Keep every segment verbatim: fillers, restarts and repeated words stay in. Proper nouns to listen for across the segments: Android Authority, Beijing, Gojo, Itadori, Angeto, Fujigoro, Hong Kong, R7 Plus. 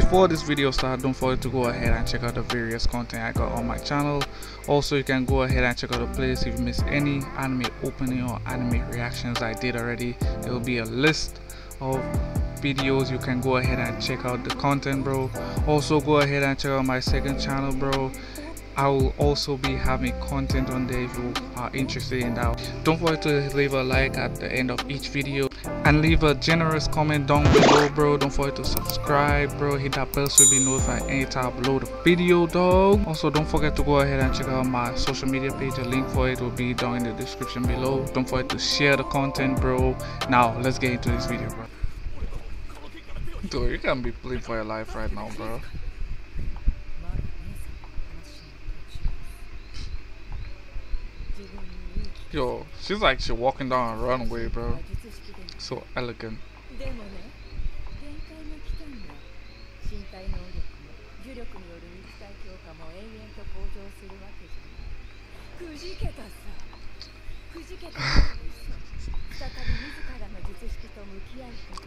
Before this video starts, don't forget to go ahead and check out the various content I got on my channel. Also, you can go ahead and check out the playlist if you missed any anime opening or anime reactions I did already. There will be a list of videos. You can go ahead and check out the content, bro. Also, go ahead and check out my second channel, bro. I will also be having content on there if you are interested in that. Don't forget to leave a like at the end of each video and leave a generous comment down below, bro. Don't forget to subscribe, bro. Hit that bell so you'll be notified anytime I upload a video, dog. Also, don't forget to go ahead and check out my social media page. A link for it will be down in the description below. Don't forget to share the content, bro. Now let's get into this video, bro. Dude, you can't be playing for your life right now, bro. Yo, she's like she's walking down a runway, bro. So elegant.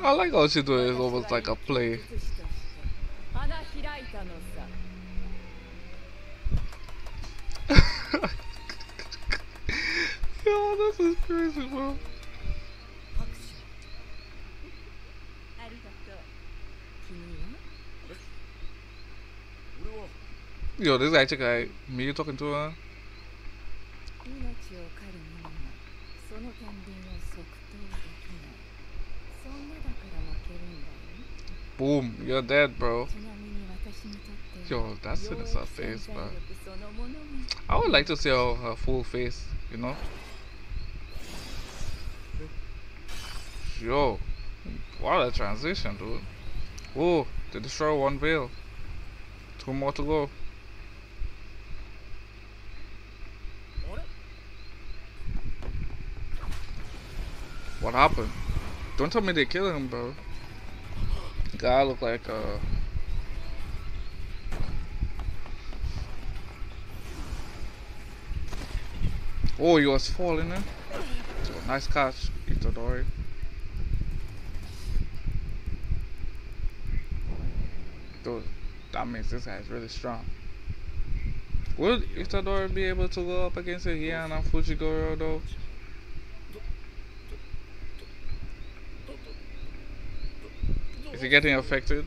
I like how she does it. It's almost like a play. Yo, this is crazy, bro. Yo, this guy, check out me talking to her. Boom, you're dead, bro. Yo, that's in her face, bro. I would like to see her, her full face, you know. Yo, what a transition, dude. Whoa, they destroy one veil. Two more to go. What happened? Don't tell me they killed him, bro. The guy look like a... Oh, he was falling in. So, nice catch, Itadori. Dude, that means this guy is really strong. Would Itadori be able to go up against it here and Fujigoro though? Is he getting affected?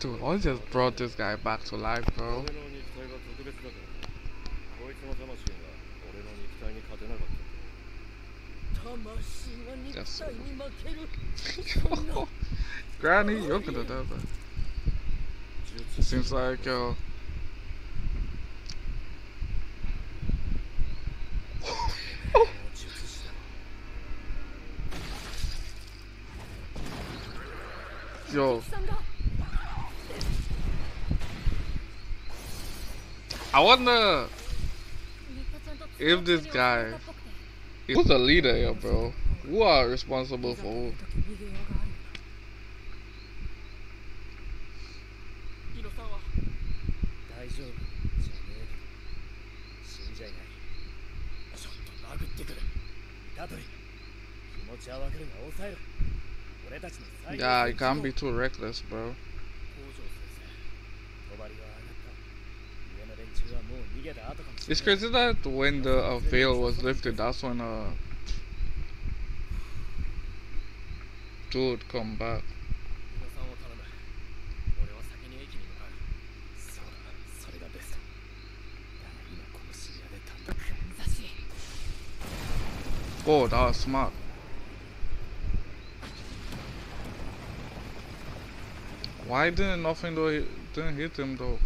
Dude, I just brought this guy back to life, bro. Just... Yo, Granny, you're gonna die, bro. Seems like yo. Oh. Yo. I wonder if this guy, who's the leader here, bro? Who are responsible for who? Yeah, you can't be too reckless, bro. It's crazy that when the uh, veil was lifted, that's when uh dude come back. Oh, that was smart. Why didn't nothing though didn't hit him though?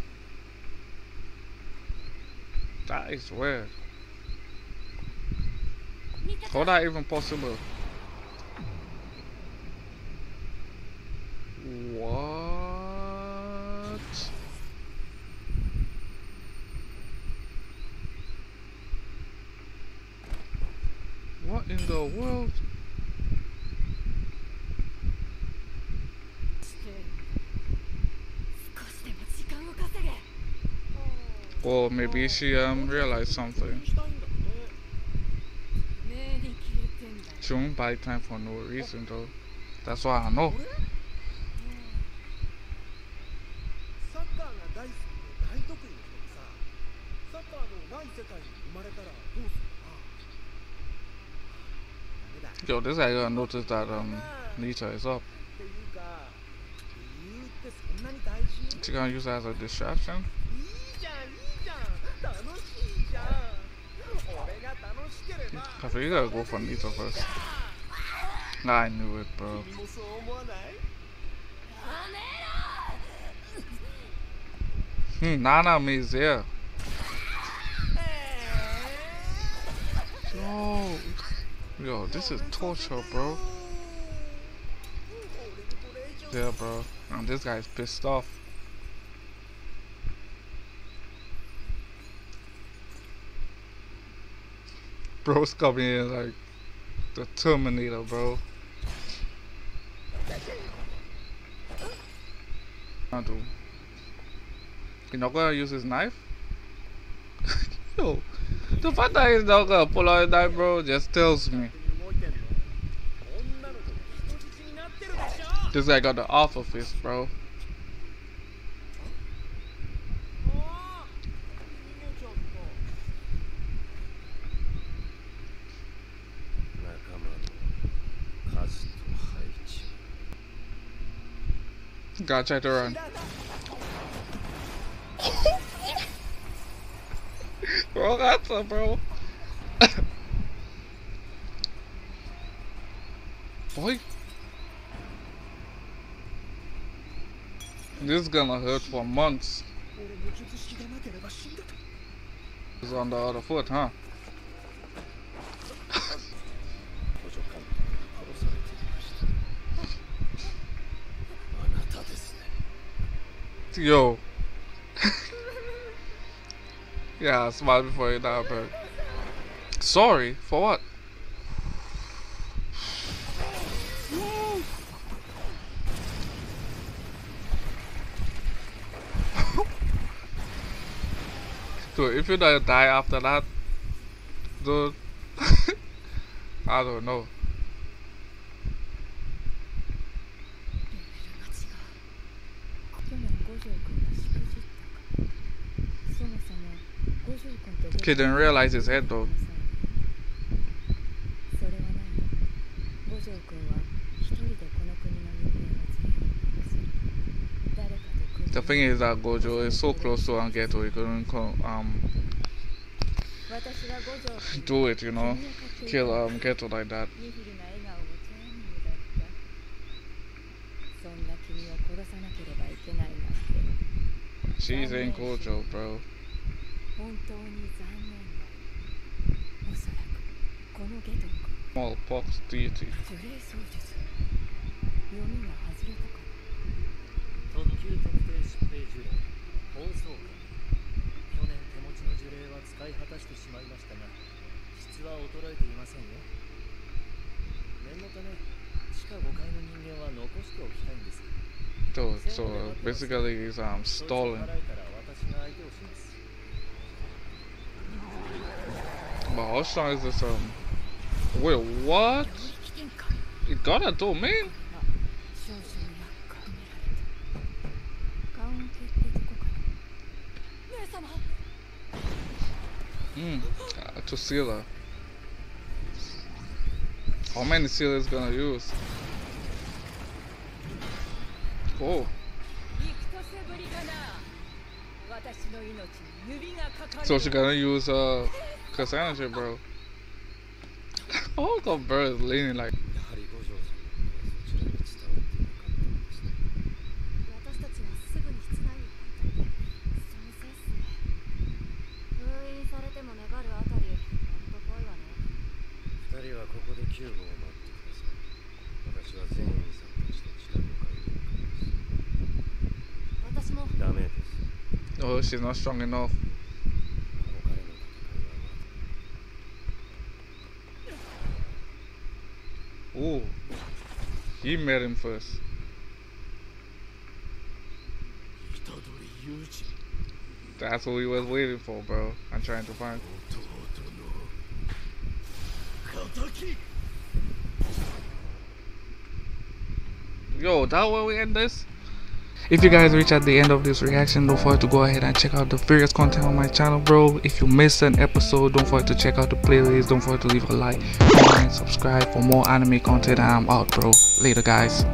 That is weird. How that even possible? What? What in the world? Well, maybe she um realized something. She won't buy time for no reason though. That's why I know. Yo, this guy gonna notice that um Nita is up. She gonna use that as a distraction. Kaffee, you gotta go for Nita first. Nah, I knew it, bro. Hmm, Nana means there. Yo, yo, this is torture, bro. Yeah, bro. And this guy's pissed off. Bro's coming in like the Terminator, bro. I do. He's not gonna use his knife? Yo, the fact that he's not gonna pull out his knife, bro, just tells me. This guy got the alpha fist, bro. Gotta try to run. Bro, that's a bro. Boy. This is gonna hurt for months. He's on the other foot, huh? Yo. Yeah, I smiled before you died, bro. Sorry, for what? Dude, if you don't die after that, dude, I don't know. The kid didn't realize his head though. The thing is that Gojo is so close to Angeto, he couldn't um do it, you know, kill um Angeto like that. She's in Gojo, bro. Small pox deity. So, so uh, basically he's um, stalling. But how strong is this um wait, what? It gotta do, man. Mm, uh, to sealer. How many sealers gonna use? Oh. So she's gonna use uh Cassandra, bro. Oh, the bird is leaning like. Oh, she's not strong enough. Oh, he met him first. That's what we was waiting for, bro. I'm trying to find. Yo, that where we end this? If you guys reach at the end of this reaction, don't forget to go ahead and check out the various content on my channel, bro. If you missed an episode, don't forget to check out the playlist. Don't forget to leave a like, comment, subscribe for more anime content, and I'm out, bro. Later, guys.